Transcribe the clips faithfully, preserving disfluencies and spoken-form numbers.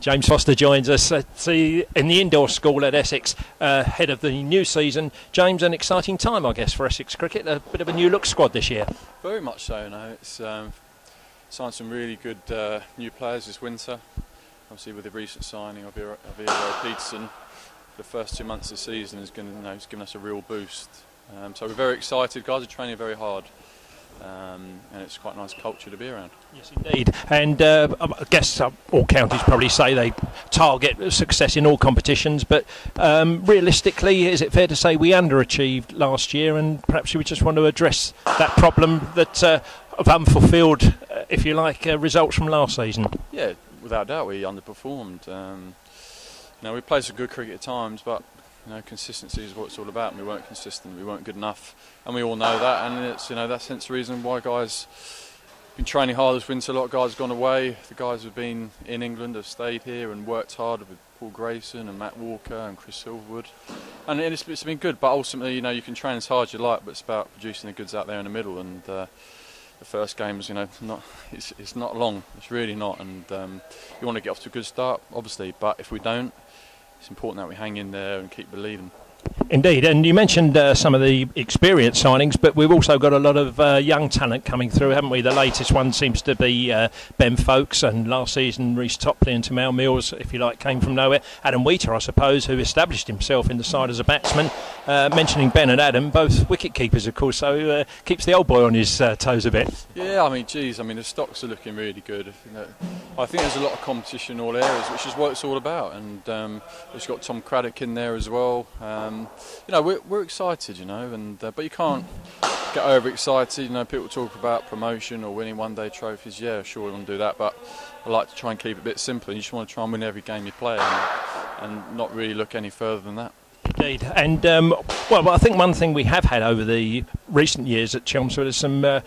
James Foster joins us at the, in the indoor school at Essex uh, ahead of the new season. James, an exciting time, I guess, for Essex cricket. A bit of a new look squad this year. Very much so. No, it's um, signed some really good uh, new players this winter. Obviously, with the recent signing of Ira Peterson, for the first two months of the season is going to, you know, it's given us a real boost. Um, so we're very excited. Guys are training very hard. Um, and it's quite a nice culture to be around. Yes, indeed. And uh, I guess uh, all counties probably say they target success in all competitions, but um, realistically, is it fair to say we underachieved last year, and perhaps we just want to address that problem that uh, of unfulfilled, uh, if you like, uh, results from last season? Yeah, without doubt, we underperformed. Um, you know, we played some good cricket at times, but you know, consistency is what it's all about, and we weren't consistent, we weren't good enough, and we all know that, and it's, you know, that's hence the reason why guys have been training hard this winter. A lot of guys have gone away. The guys have been in England have stayed here and worked hard with Paul Grayson and Matt Walker and Chris Silverwood, and it's, it's been good, but ultimately, you know, you can train as hard as you like, but it's about producing the goods out there in the middle, and uh, the first game's, you know, not, it's, it's not long, it's really not, and um, you want to get off to a good start, obviously, but if we don't, it's important that we hang in there and keep believing. Indeed, and you mentioned uh, some of the experienced signings, but we've also got a lot of uh, young talent coming through, haven't we? The latest one seems to be uh, Ben Folkes, and last season Reese Topley and Tymal Mills, if you like, came from nowhere. Adam Wheater, I suppose, who established himself in the side as a batsman. Uh, mentioning Ben and Adam, both wicket keepers, of course, so uh, keeps the old boy on his uh, toes a bit. Yeah, I mean, geez, I mean, the stocks are looking really good. You know, I think there's a lot of competition in all areas, which is what it's all about, and um, we've got Tom Craddock in there as well. Um, you know, we're, we're excited, you know, and uh, but you can't get overexcited. You know, people talk about promotion or winning one-day trophies. Yeah, sure, we want to do that, but I like to try and keep it a bit simple. You just want to try and win every game you play, and, and not really look any further than that. Indeed, and um, well, I think one thing we have had over the recent years at Chelmsford is some uh,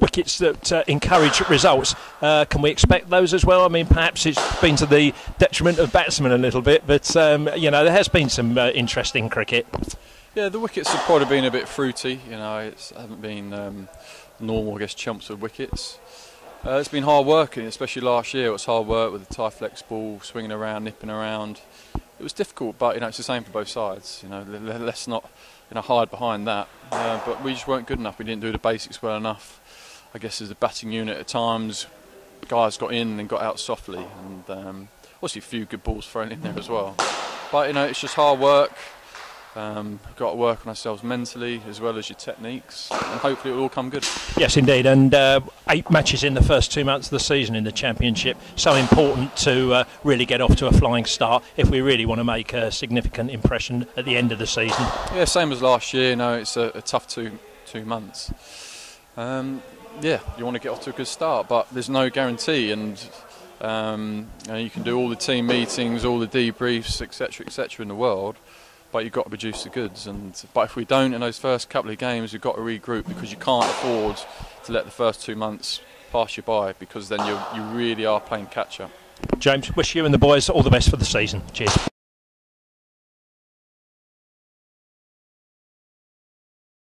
wickets that uh, encourage results. Uh, can we expect those as well? I mean, perhaps it's been to the detriment of batsmen a little bit, but um, you know, there has been some uh, interesting cricket. Yeah, the wickets have probably been a bit fruity. You know, it hasn't been um, normal, I guess, Chelmsford wickets. Uh, it's been hard working, especially last year. It was hard work with the tie flex ball, swinging around, nipping around. It was difficult, but you know, it's the same for both sides. You know, let's not, you know, hide behind that. Uh, but we just weren't good enough. We didn't do the basics well enough. I guess as a batting unit at times, guys got in and got out softly, and um, obviously a few good balls thrown in there as well. But you know, it's just hard work. Um, we've got to work on ourselves mentally as well as your techniques, and hopefully it will all come good. Yes, indeed, and uh, eight matches in the first two months of the season in the Championship, so important to uh, really get off to a flying start if we really want to make a significant impression at the end of the season. Yeah, same as last year. No, it's a, a tough two, two months. Um, yeah, you want to get off to a good start, but there's no guarantee, and um, you know, you can do all the team meetings, all the debriefs, et cetera, et cetera in the world, but you've got to produce the goods. And but if we don't in those first couple of games, you've got to regroup, because you can't afford to let the first two months pass you by, because then you you really are playing catch up. James, wish you and the boys all the best for the season. Cheers.